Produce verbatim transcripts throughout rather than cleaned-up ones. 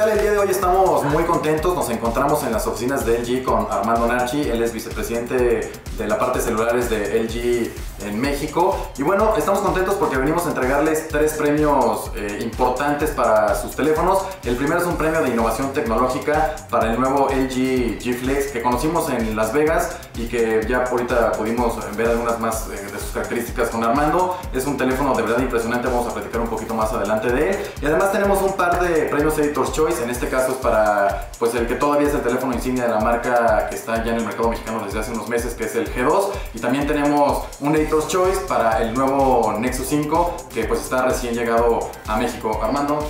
tal? El día de hoy estamos muy contentos, nos encontramos en las oficinas de L G con Armando Narchi, él es vicepresidente de la parte de celulares de L G en México. Y bueno, estamos contentos porque venimos a entregarles tres premios eh, importantes para sus teléfonos. El primero es un premio de innovación tecnológica para el nuevo L G G Flex que conocimos en Las Vegas y que ya ahorita pudimos ver algunas más eh, de sus características con Armando. Es un teléfono de verdad impresionante, vamos a platicar un poquito más adelante de él. Y además tenemos un par de premios Editor's Choice, en este caso es para pues el que todavía es el teléfono insignia de la marca que está ya en el mercado mexicano desde hace unos meses, que es el G dos, y también tenemos un Editor's Choice para el nuevo Nexus cinco que pues está recién llegado a México. Armando,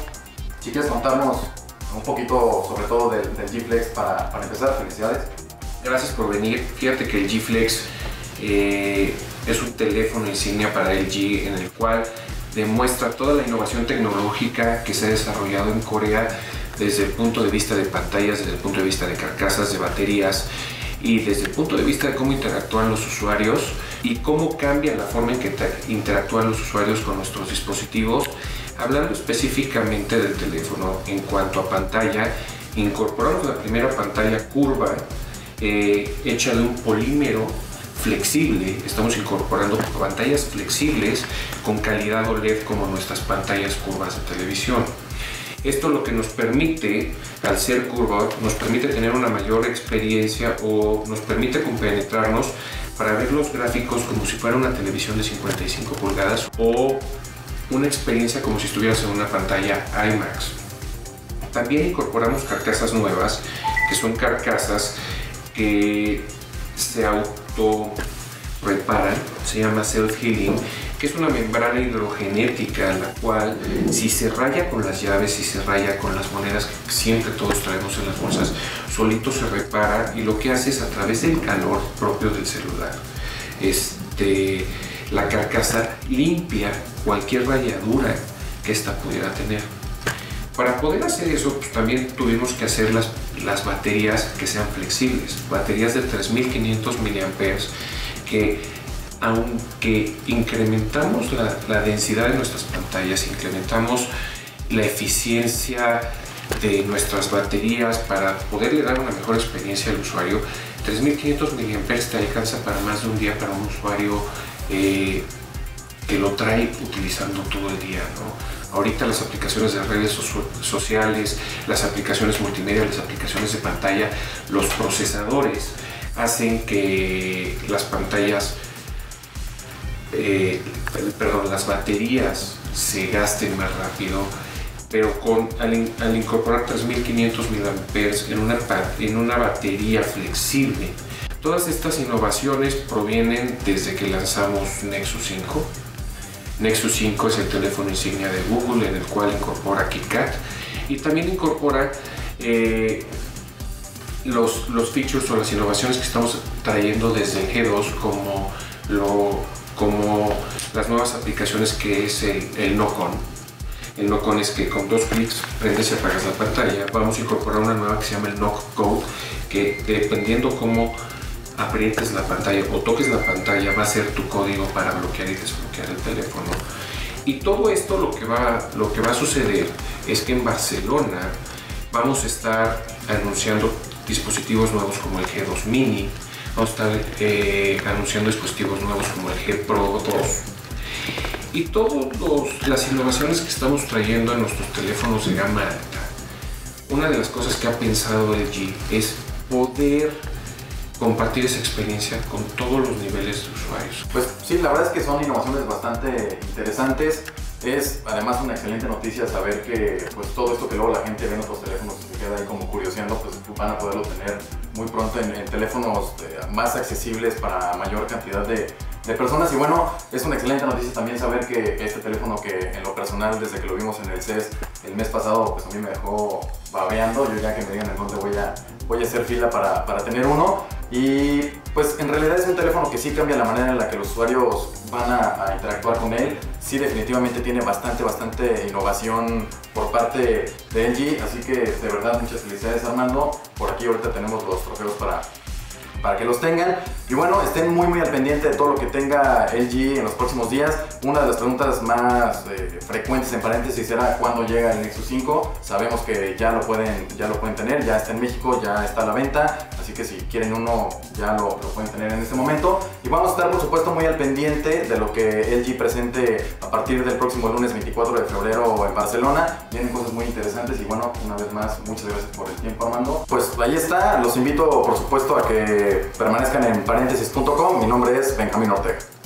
si quieres contarnos un poquito sobre todo del, del G Flex para, para empezar, felicidades. Gracias por venir. Fíjate que el G Flex eh, es un teléfono insignia para L G en el cual demuestra toda la innovación tecnológica que se ha desarrollado en Corea desde el punto de vista de pantallas, desde el punto de vista de carcasas, de baterías y desde el punto de vista de cómo interactúan los usuarios y cómo cambia la forma en que interactúan los usuarios con nuestros dispositivos. Hablando específicamente del teléfono, en cuanto a pantalla, incorporamos la primera pantalla curva eh, hecha de un polímero flexible. Estamos incorporando pantallas flexibles con calidad O L E D como nuestras pantallas curvas de televisión. Esto lo que nos permite, al ser curva, nos permite tener una mayor experiencia o nos permite compenetrarnos para ver los gráficos como si fuera una televisión de cincuenta y cinco pulgadas o una experiencia como si estuvieras en una pantalla IMAX. También incorporamos carcasas nuevas, que son carcasas que se auto reparan, se llama self-healing, que es una membrana hidrogenética la cual, si se raya con las llaves, si se raya con las monedas que siempre todos traemos en las bolsas, solito se repara, y lo que hace es, a través del calor propio del celular, este, la carcasa limpia cualquier rayadura que esta pudiera tener. Para poder hacer eso, pues, también tuvimos que hacer las, las baterías que sean flexibles, baterías de tres mil quinientos miliamperios hora, que aunque incrementamos la, la densidad de nuestras pantallas, incrementamos la eficiencia de nuestras baterías para poderle dar una mejor experiencia al usuario, tres mil quinientos miliamperios hora te alcanza para más de un día para un usuario eh, que lo trae utilizando todo el día, ¿no? Ahorita las aplicaciones de redes so sociales, las aplicaciones multimedia, las aplicaciones de pantalla, los procesadores hacen que las pantallas, eh, perdón, las baterías se gasten más rápido, pero con, al, al incorporar tres mil quinientos miliamperios hora en una, en una batería flexible. Todas estas innovaciones provienen desde que lanzamos Nexus cinco. Nexus cinco es el teléfono insignia de Google, en el cual incorpora KitKat y también incorpora eh, Los, los features o las innovaciones que estamos trayendo desde el G dos, como, lo, como las nuevas aplicaciones, que es el, el Knock Code. El Knock Code es que con dos clics prendes y apagas la pantalla. Vamos a incorporar una nueva que se llama el Knock Code, que dependiendo cómo aprietes la pantalla o toques la pantalla va a ser tu código para bloquear y desbloquear el teléfono. Y todo esto lo que va, lo que va a suceder es que en Barcelona vamos a estar anunciando dispositivos nuevos como el G dos Mini, vamos a estar eh, anunciando dispositivos nuevos como el G Pro dos, y todas las innovaciones que estamos trayendo en nuestros teléfonos de gama alta. Una de las cosas que ha pensado L G es poder compartir esa experiencia con todos los niveles de usuarios. Pues sí, la verdad es que son innovaciones bastante interesantes. Es además una excelente noticia saber que pues todo esto que luego la gente ve en otros teléfonos y se queda ahí como curioseando, pues van a poderlo tener muy pronto en, en teléfonos eh, más accesibles para mayor cantidad de, de personas. Y bueno, es una excelente noticia también saber que este teléfono, que en lo personal desde que lo vimos en el C E S el mes pasado, pues a mí me dejó babeando. Yo ya que me digan en dónde voy a, voy a hacer fila para, para tener uno. Y pues en realidad es un teléfono que sí cambia la manera en la que los usuarios van a, a interactuar con él. Sí, definitivamente tiene bastante, bastante innovación por parte de L G, así que de verdad muchas felicidades, Armando. Por aquí ahorita tenemos los trofeos para, para que los tengan. Y bueno, estén muy muy al pendiente de todo lo que tenga L G en los próximos días. Una de las preguntas más eh, frecuentes en Paréntesis será cuándo llega el Nexus cinco. Sabemos que ya lo pueden ya lo pueden tener, ya está en México, ya está a la venta, así que si quieren uno ya lo, lo pueden tener en este momento. Y vamos a estar por supuesto muy al pendiente de lo que L G presente a partir del próximo lunes veinticuatro de febrero en Barcelona. Vienen cosas muy interesantes y bueno, una vez más muchas gracias por el tiempo, Armando. Pues ahí está, los invito por supuesto a que permanezcan en paréntesis punto com. Mi nombre es Benjamín Ortega.